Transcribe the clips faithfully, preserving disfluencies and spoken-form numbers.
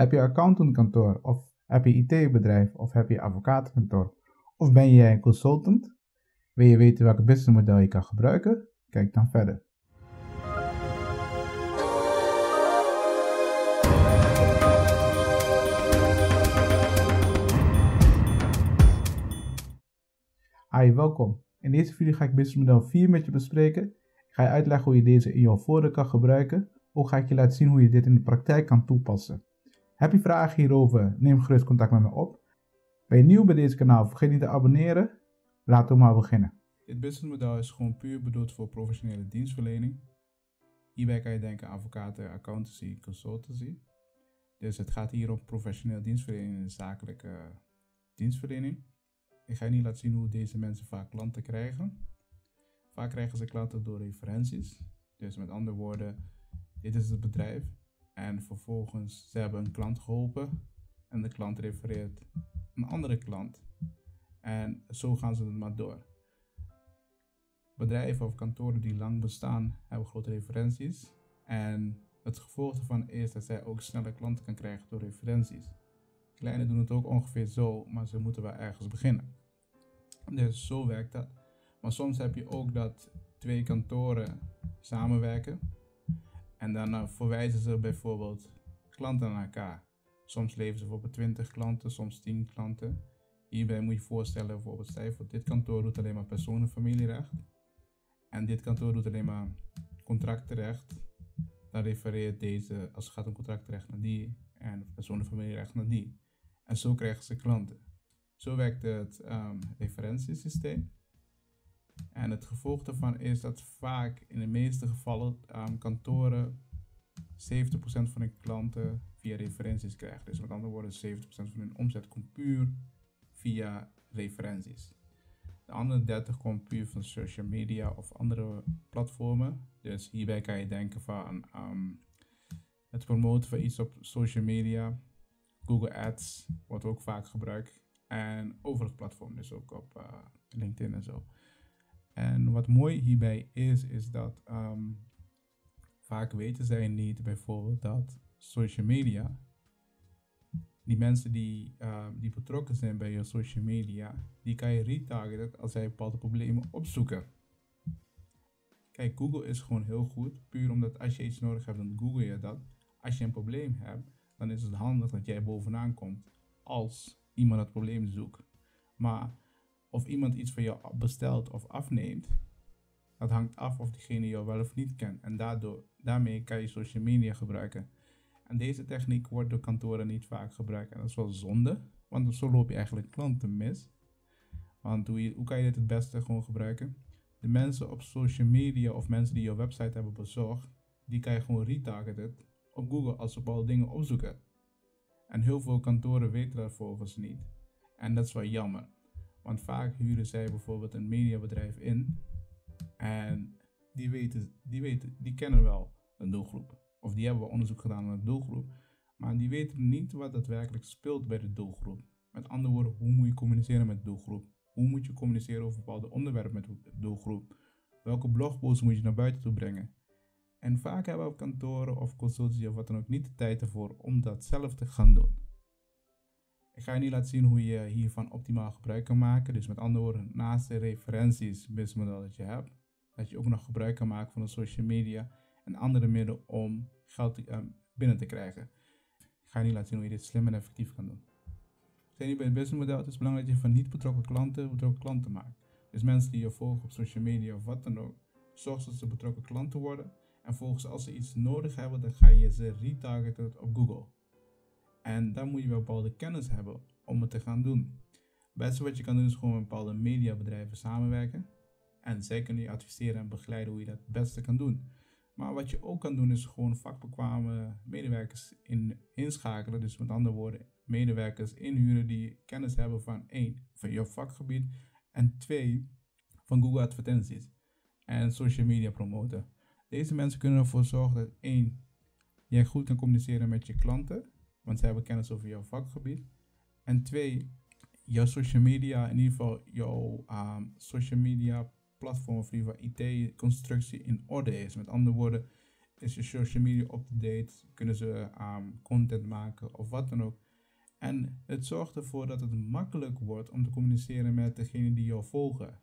Heb je accountantkantoor of heb je I T-bedrijf of heb je advocatenkantoor? Of ben jij consultant? Wil je weten welke businessmodel je kan gebruiken? Kijk dan verder. Hi, welkom. In deze video ga ik businessmodel vier met je bespreken. Ik ga je uitleggen hoe je deze in jouw voordeel kan gebruiken. Ook ga ik je laten zien hoe je dit in de praktijk kan toepassen. Heb je vragen hierover? Neem gerust contact met me op. Ben je nieuw bij deze kanaal? Vergeet niet te abonneren. Laten we maar beginnen. Dit businessmodel is gewoon puur bedoeld voor professionele dienstverlening. Hierbij kan je denken aan advocaten, accountancy, consultancy. Dus het gaat hier om professionele dienstverlening en zakelijke dienstverlening. Ik ga je niet laten zien hoe deze mensen vaak klanten krijgen. Vaak krijgen ze klanten door referenties. Dus met andere woorden, dit is het bedrijf en vervolgens ze hebben een klant geholpen en de klant refereert een andere klant en zo gaan ze het maar door. Bedrijven of kantoren die lang bestaan hebben grote referenties en het gevolg daarvan is dat zij ook sneller klanten kan krijgen door referenties. Kleine doen het ook ongeveer zo, maar ze moeten wel ergens beginnen. Dus zo werkt dat. Maar soms heb je ook dat twee kantoren samenwerken. En daarna verwijzen ze bijvoorbeeld klanten aan elkaar. Soms leveren ze bijvoorbeeld twintig klanten, soms tien klanten. Hierbij moet je voorstellen, bijvoorbeeld stijf, dit kantoor doet alleen maar personenfamilierecht. En dit kantoor doet alleen maar contractrecht. Dan refereert deze, als het gaat om contractrecht, naar die. En personenfamilierecht naar die. En zo krijgen ze klanten. Zo werkt het um, referentiesysteem. En het gevolg daarvan is dat vaak in de meeste gevallen um, kantoren zeventig procent van hun klanten via referenties krijgen. Dus met andere woorden, zeventig procent van hun omzet komt puur via referenties. De andere dertig procent komt puur van social media of andere platformen. Dus hierbij kan je denken van um, het promoten van iets op social media. Google Ads wordt ook vaak gebruikt. En overige platformen, dus ook op uh, LinkedIn en zo. En wat mooi hierbij is, is dat um, vaak weten zij niet bijvoorbeeld dat social media, die mensen die, uh, die betrokken zijn bij je social media, die kan je retargeten als zij bepaalde problemen opzoeken. Kijk, Google is gewoon heel goed, puur omdat als je iets nodig hebt, dan Google je dat. Als je een probleem hebt, dan is het handig dat jij bovenaan komt als iemand het probleem zoekt. Maar of iemand iets van jou bestelt of afneemt, dat hangt af of diegene jou wel of niet kent. En daardoor, daarmee kan je social media gebruiken. En deze techniek wordt door kantoren niet vaak gebruikt. En dat is wel zonde, want zo loop je eigenlijk klanten mis. Want hoe, je, hoe kan je dit het beste gewoon gebruiken? De mensen op social media of mensen die jouw website hebben bezorgd, die kan je gewoon retargeten op Google als ze bepaalde dingen opzoeken. En heel veel kantoren weten dat volgens niet. En dat is wel jammer. Want vaak huren zij bijvoorbeeld een mediabedrijf in en die, weten, die, weten, die kennen wel een doelgroep. Of die hebben wel onderzoek gedaan naar de doelgroep, maar die weten niet wat daadwerkelijk speelt bij de doelgroep. Met andere woorden, hoe moet je communiceren met de doelgroep? Hoe moet je communiceren over bepaalde onderwerpen met de doelgroep? Welke blogposts moet je naar buiten toe brengen? En vaak hebben we op kantoren of consultancy of wat dan ook niet de tijd ervoor om dat zelf te gaan doen. Ik ga je nu laten zien hoe je hiervan optimaal gebruik kan maken. Dus met andere woorden, naast de referenties businessmodel dat je hebt, dat je ook nog gebruik kan maken van de social media en andere middelen om geld te, uh, binnen te krijgen. Ik ga je nu laten zien hoe je dit slim en effectief kan doen. Zijn je bij het businessmodel, het is belangrijk dat je van niet betrokken klanten betrokken klanten maakt. Dus mensen die je volgen op social media of wat dan ook, zorg dat ze betrokken klanten worden. En volgens als ze iets nodig hebben, dan ga je ze retargeten op Google. En daar moet je wel bepaalde kennis hebben om het te gaan doen. Het beste wat je kan doen is gewoon met bepaalde mediabedrijven samenwerken. En zij kunnen je adviseren en begeleiden hoe je dat het beste kan doen. Maar wat je ook kan doen is gewoon vakbekwame medewerkers in, inschakelen. Dus met andere woorden, medewerkers inhuren die kennis hebben van één, van jouw vakgebied. En twee, van Google advertenties en social media promoten. Deze mensen kunnen ervoor zorgen dat één, jij goed kan communiceren met je klanten. Want zij hebben kennis over jouw vakgebied. En twee, jouw social media, in ieder geval jouw um, social media platform of in ieder geval I T-constructie in orde is. Met andere woorden, is je social media up-to-date, kunnen ze um, content maken of wat dan ook. En het zorgt ervoor dat het makkelijk wordt om te communiceren met degenen die jou volgen.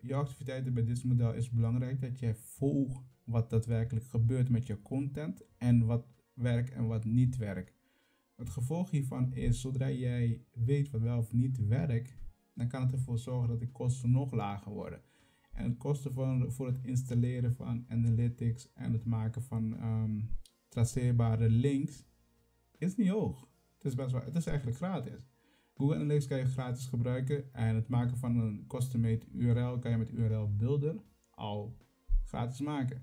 Je activiteiten bij dit model is belangrijk dat jij volgt wat daadwerkelijk gebeurt met je content en wat werkt en wat niet werkt. Het gevolg hiervan is, zodra jij weet wat wel of niet werkt, dan kan het ervoor zorgen dat de kosten nog lager worden. En de kosten van, voor het installeren van analytics en het maken van um, traceerbare links is niet hoog. Het is, best wel, het is eigenlijk gratis. Google Analytics kan je gratis gebruiken en het maken van een custom-made U R L kan je met U R L Builder al gratis maken.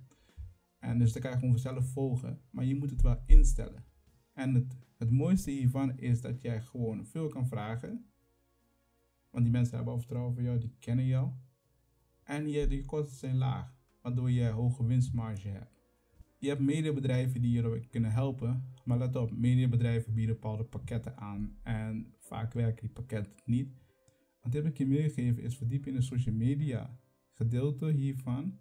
En dus dan kan je gewoon zelf volgen, maar je moet het wel instellen. En het, het mooiste hiervan is dat jij gewoon veel kan vragen. Want die mensen hebben al vertrouwen voor jou, die kennen jou. En je, je kosten zijn laag, waardoor je hoge winstmarge hebt. Je hebt mediabedrijven die je kunnen helpen, maar let op, mediabedrijven bieden bepaalde pakketten aan en vaak werken die pakketten niet. Wat heb ik je meegegeven is verdiep in de social media gedeelte hiervan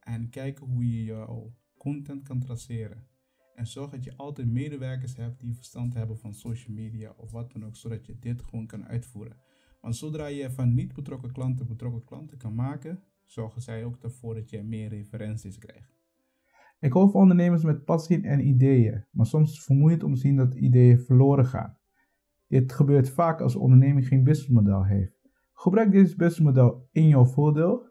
en kijken hoe je jouw content kan traceren. En zorg dat je altijd medewerkers hebt die verstand hebben van social media of wat dan ook, zodat je dit gewoon kan uitvoeren. Want zodra je van niet betrokken klanten betrokken klanten kan maken, zorgen zij ook ervoor dat je meer referenties krijgt. Ik hou van ondernemers met passie en ideeën, maar soms is het vermoeiend om te zien dat ideeën verloren gaan. Dit gebeurt vaak als de onderneming geen businessmodel heeft. Gebruik dit businessmodel in jouw voordeel.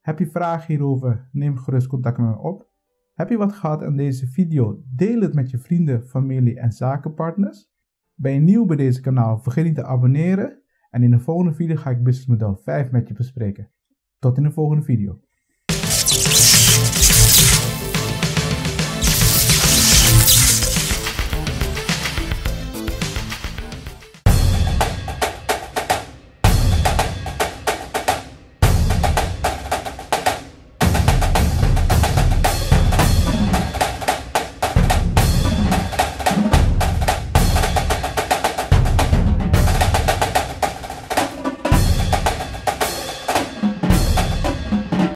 Heb je vragen hierover? Neem gerust contact met me op. Heb je wat gehad aan deze video? Deel het met je vrienden, familie en zakenpartners. Ben je nieuw bij deze kanaal? Vergeet niet te abonneren. En in de volgende video ga ik businessmodel vijf met je bespreken. Tot in de volgende video.